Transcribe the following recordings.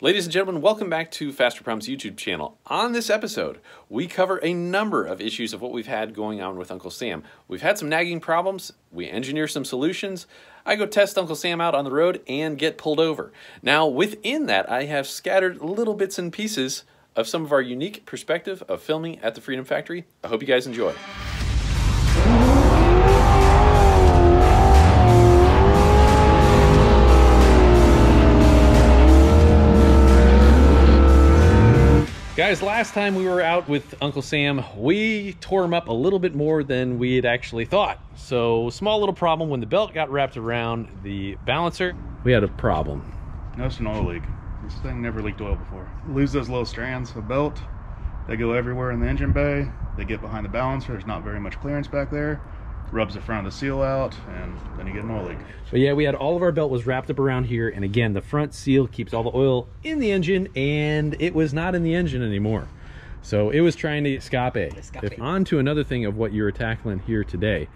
Ladies and gentlemen, welcome back to Fasterproms YouTube channel. On this episode, we cover a number of issues of what we've had going on with Uncle Sam. We've had some nagging problems, we engineer some solutions, I go test Uncle Sam out on the road and get pulled over. Now within that, I have scattered little bits and pieces of some of our unique perspective of filming at the Freedom Factory. I hope you guys enjoy. Guys, last time we were out with Uncle Sam, we tore him up a little bit more than we had actually thought. So, small little problem. When the belt got wrapped around the balancer, we had a problem. No, it's an oil leak. This thing never leaked oil before. Lose those little strands of belt. They go everywhere in the engine bay. They get behind the balancer. There's not very much clearance back there. Rubs the front of the seal out, and then you get an oil leak. But yeah, we had all of our belt was wrapped up around here, and again, the front seal keeps all the oil in the engine, and it was not in the engine anymore. So it was trying to escape. On to another thing of what you were tackling here today.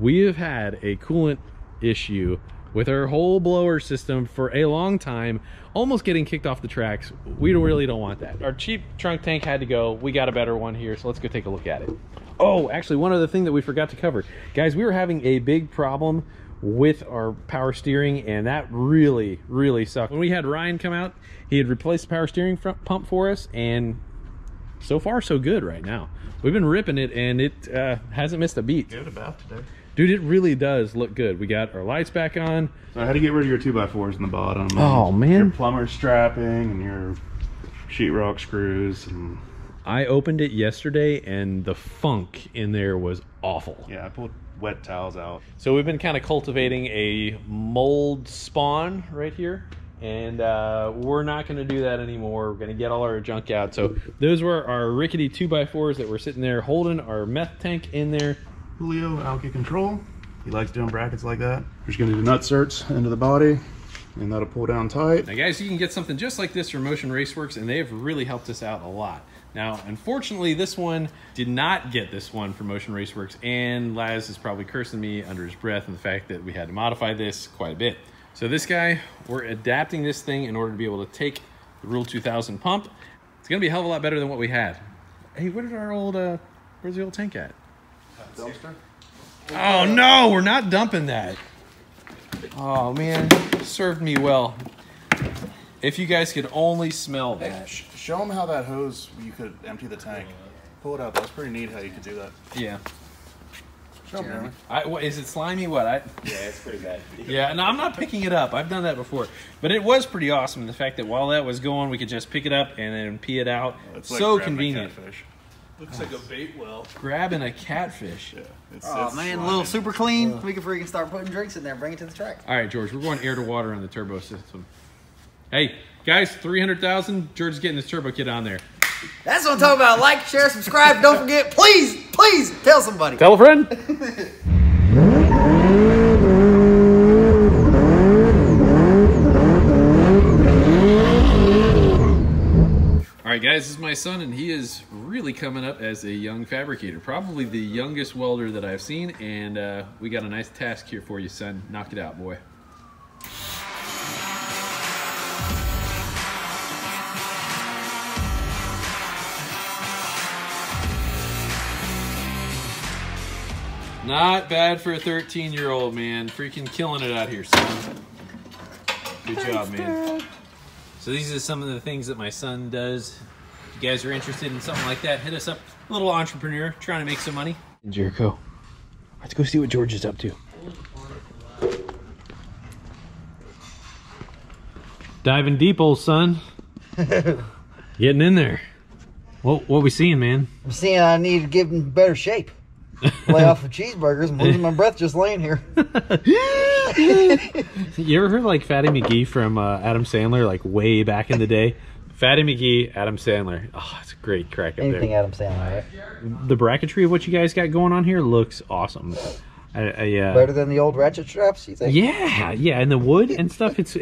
We have had a coolant issue with our whole blower system for a long time, almost getting kicked off the tracks. We really don't want that. Our cheap trunk tank had to go. We got a better one here, so let's go take a look at it. Oh, actually, one other thing that we forgot to cover. Guys, we were having a big problem with our power steering, and that really, really sucked. When we had Ryan come out, he had replaced the power steering pump for us, and so far, so good right now. We've been ripping it, and it hasn't missed a beat. Good about today. Dude, it really does look good. We got our lights back on. So I had to get rid of your 2x4s in the bottom. Oh, man. Your plumber strapping and your sheetrock screws and... I opened it yesterday and the funk in there was awful. Yeah, I pulled wet towels out. So we've been kind of cultivating a mold spawn right here, and we're not gonna do that anymore. We're gonna get all our junk out. So those were our rickety 2x4s that were sitting there holding our meth tank in there. Julio, Alki Control. He likes doing brackets like that. We're just gonna do nut certs into the body, and that'll pull down tight. Now guys, you can get something just like this from Motion Raceworks, and they've really helped us out a lot. Now, unfortunately, this one did not get this one from Motion Raceworks, and Laz is probably cursing me under his breath and the fact that we had to modify this quite a bit. So this guy, we're adapting this thing in order to be able to take the Rule 2000 pump. It's gonna be a hell of a lot better than what we had. Hey, where did our old, where's the old tank at? Dumpster. Oh no, we're not dumping that. Oh man, served me well. If you guys could only smell that. Hey, show them how that hose, you could empty the tank. Pull it out, that's pretty neat how you could do that. Yeah. Show them. Is it slimy, what? Yeah, it's pretty bad. Yeah, no, I'm not picking it up. I've done that before. But it was pretty awesome, the fact that while that was going, we could just pick it up and then pee it out. It's so like convenient. Looks like a bait well. Grabbing a catfish. Yeah, oh man, a little super clean. We can freaking start putting drinks in there and bring it to the track. All right, George, we're going air to water on the turbo system. Hey, guys, 300,000. George is getting his turbo kit on there. That's what I'm talking about. Like, share, subscribe. Don't forget, please, please tell somebody. Tell a friend. All right, guys, this is my son, and he is really coming up as a young fabricator, probably the youngest welder that I've seen, and we got a nice task here for you, son. Knock it out, boy. Not bad for a 13-year-old, man. Freaking killing it out here, son. Good job, man. So these are some of the things that my son does. If you guys are interested in something like that, hit us up. A little entrepreneur trying to make some money. Jericho, let's go see what George is up to. Diving deep, old son. Getting in there. What we seeing, man? I'm seeing I need to give him better shape. Lay off of cheeseburgers. I'm losing my breath just laying here. You ever heard like Fatty McGee from Adam Sandler, like way back in the day? Fatty McGee, Adam Sandler. Oh, it's a great crack up there. Anything Adam Sandler, right? The bracketry of what you guys got going on here looks awesome. Better than the old ratchet straps, you think? Yeah, yeah, and the wood and stuff, it's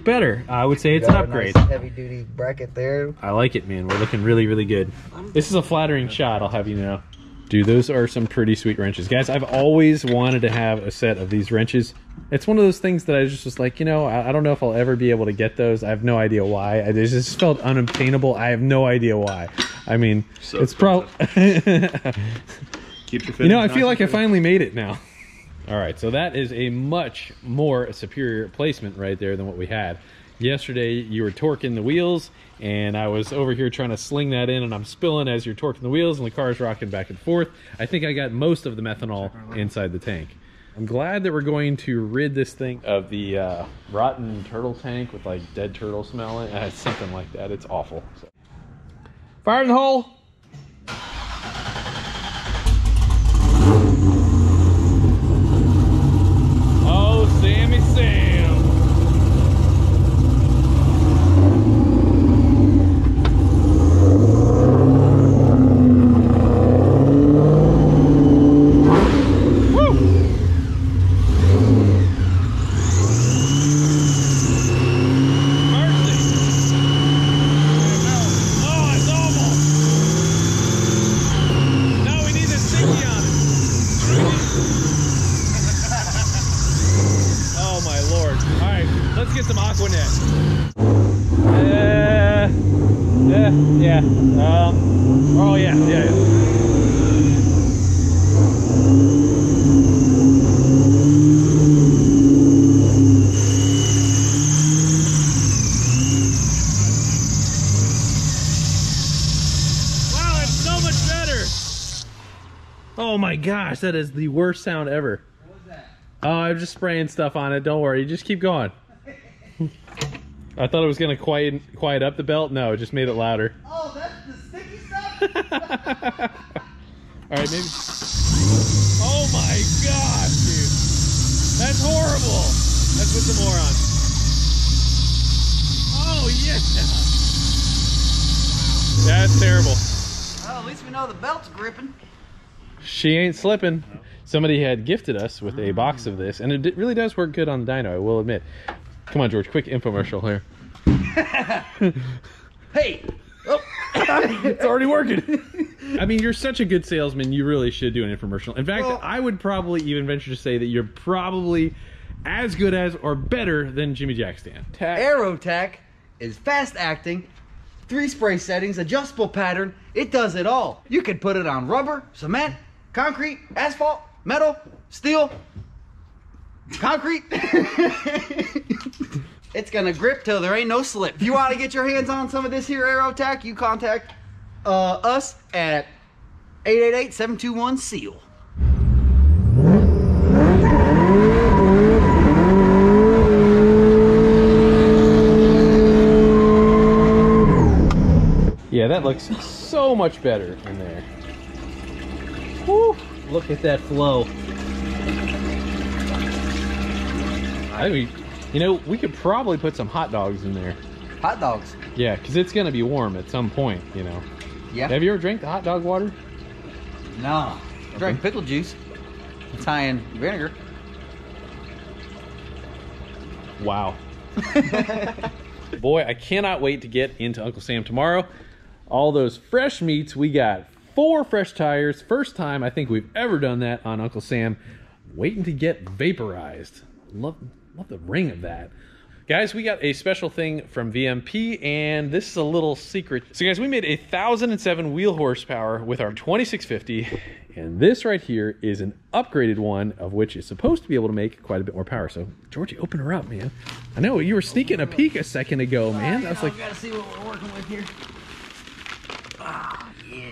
better. I would say it's an upgrade. Nice heavy duty bracket there. I like it, man. We're looking really, really good. This is a flattering shot, I'll have you know. Dude, those are some pretty sweet wrenches. Guys, I've always wanted to have a set of these wrenches. It's one of those things that I just was like, you know, I don't know if I'll ever be able to get those. I have no idea why. It just felt unobtainable. I have no idea why. I mean, so it's probably... Keep your, you know, I feel like I finally made it now. All right, so that is a much more superior placement right there than what we had. Yesterday, you were torquing the wheels, and I was over here trying to sling that in, and I'm spilling as you're torquing the wheels, and the car's rocking back and forth. I think I got most of the methanol inside the tank. I'm glad that we're going to rid this thing of the rotten turtle tank with, like, dead turtle smell in it. It's something like that. It's awful. So. Fire in the hole! Oh, Sammy Sam! Oh my gosh, that is the worst sound ever. What was that? Oh, I'm just spraying stuff on it. Don't worry, just keep going. I thought it was gonna quiet up the belt. No, it just made it louder. Oh, that's the sticky stuff. All right, maybe. Oh my gosh, dude, that's horrible. Let's put some more on. Oh yeah, that's terrible. Well, at least we know the belt's gripping. She ain't slipping. Somebody had gifted us with a box of this, and it really does work good on the dyno, I will admit. Come on, George, quick infomercial here. Hey! Oh. It's already working. I mean, you're such a good salesman, you really should do an infomercial. In fact, well, I would probably even venture to say that you're probably as good as or better than Jimmy Jackstand. AeroTac is fast acting. 3 spray settings, adjustable pattern, it does it all. You can put it on rubber, cement, concrete, asphalt, metal, steel, concrete. It's gonna grip till there ain't no slip. If you wanna get your hands on some of this here AeroTac, you contact us at 888-721-SEAL. Yeah, that looks so much better in there. Woo, look at that flow. I mean, you know, we could probably put some hot dogs in there. Hot dogs? Yeah, because it's going to be warm at some point, you know. Yeah. Have you ever drank the hot dog water? No. I drank pickle juice, Italian vinegar. Wow. Boy, I cannot wait to get into Uncle Sam tomorrow. All those fresh meats. We got 4 fresh tires. First time I think we've ever done that on Uncle Sam. Waiting to get vaporized. Love the ring of that. Guys, we got a special thing from VMP, and this is a little secret. So guys, we made 1,007 wheel horsepower with our 2650, and this right here is an upgraded one, of which is supposed to be able to make quite a bit more power. So, Georgie, open her up, man. I know, you were sneaking a peek a second ago, man. I was like... gotta see what we're working with here. Ah, yeah.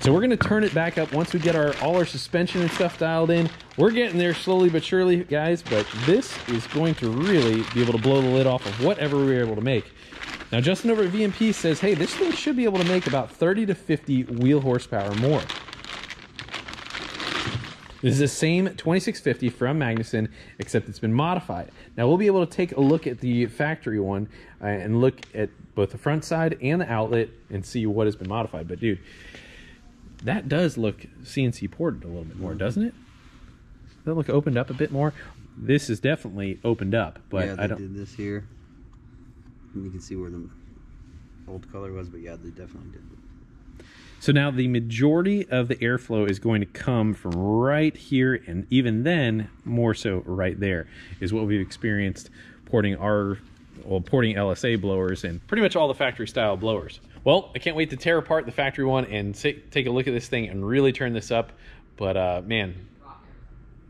So we're gonna turn it back up once we get all our suspension and stuff dialed in. We're getting there slowly but surely, guys, but this is going to really be able to blow the lid off of whatever we were able to make. Now, Justin over at VMP says, hey, this thing should be able to make about 30 to 50 wheel horsepower more. This is the same 2650 from Magnuson, except it's been modified. Now, we'll be able to take a look at the factory one and look at both the front side and the outlet and see what has been modified, but dude, that does look CNC ported a little bit more, doesn't it? Does that look opened up a bit more? This is definitely opened up, but yeah, they did this here. And you can see where the old color was, but yeah, they definitely did. So now the majority of the airflow is going to come from right here, and even then, more so right there, is what we've experienced porting our, well, porting LSA blowers and pretty much all the factory style blowers. Well, I can't wait to tear apart the factory one and take a look at this thing and really turn this up. But man,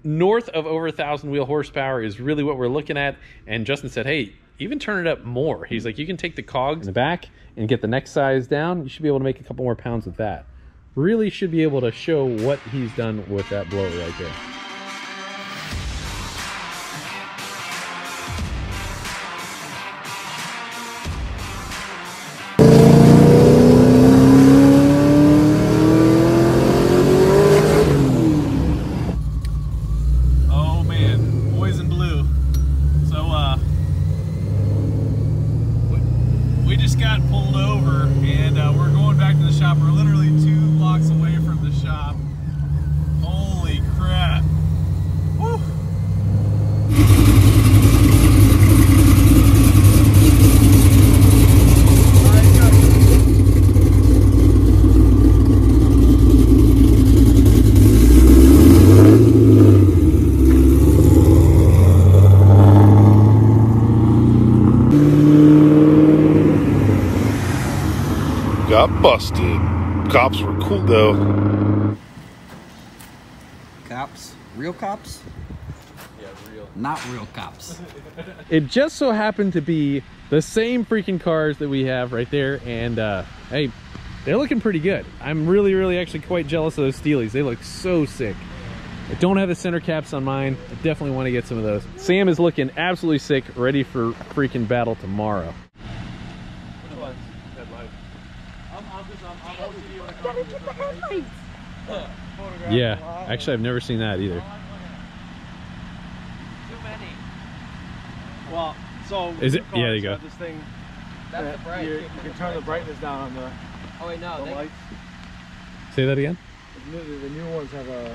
north of over 1,000 wheel horsepower is really what we're looking at. And Justin said, hey, even turn it up more. He's like, you can take the cogs in the back and get the next size down. You should be able to make a couple more pounds with that. Really should be able to show what he's done with that blower right there. Busted. Cops were cool though. Cops? Real cops? Yeah, real. Not real cops. It just so happened to be the same freaking cars that we have right there, and hey, they're looking pretty good. I'm really actually quite jealous of those Steelies. They look so sick. I don't have the center caps on mine. I definitely want to get some of those. Sam is looking absolutely sick, ready for freaking battle tomorrow. Yeah, actually I've never seen that either. Too many. Well, so is it? Yeah, there you go. This thing, that's the bright. You can turn the brightness down on the. Oh wait, no. The lights. Say that again. The new ones have a.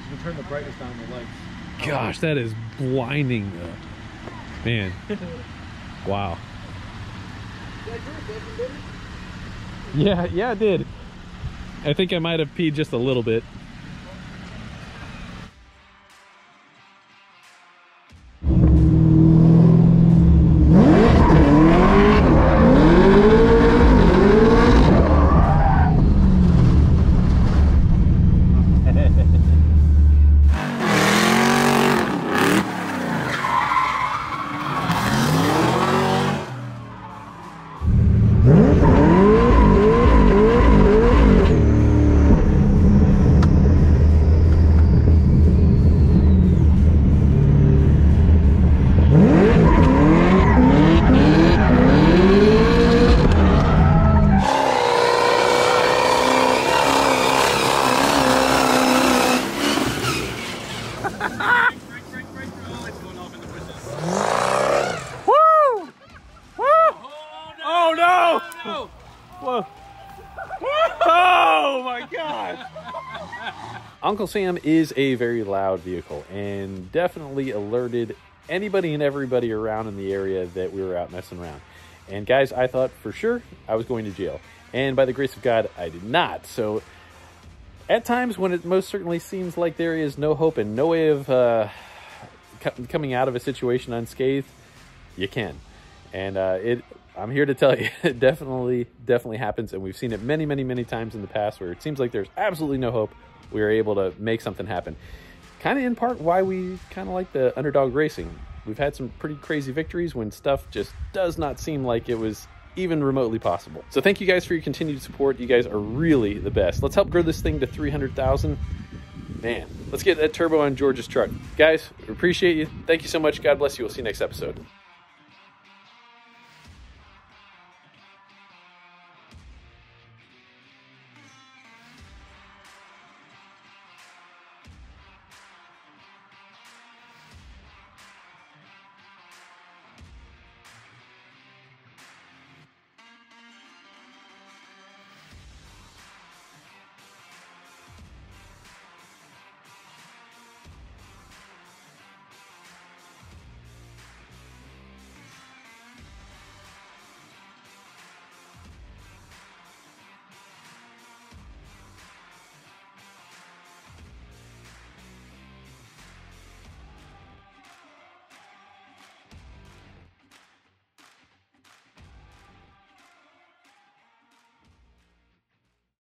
You can turn the brightness down on the lights. Gosh, that is blinding, though. Man. Wow. Yeah, yeah, I did. I think I might have peed just a little bit. Uncle Sam is a very loud vehicle and definitely alerted anybody and everybody around in the area that we were out messing around. And guys, I thought for sure I was going to jail. And by the grace of God, I did not. So at times when it most certainly seems like there is no hope and no way of coming out of a situation unscathed, you can. And I'm here to tell you, it definitely happens. And we've seen it many times in the past where it seems like there's absolutely no hope. We were able to make something happen. Kind of in part why we kind of like the underdog racing. We've had some pretty crazy victories when stuff just does not seem like it was even remotely possible. So thank you guys for your continued support. You guys are really the best. Let's help grow this thing to 300,000. Man, let's get that turbo on George's truck. Guys, we appreciate you. Thank you so much. God bless you. We'll see you next episode.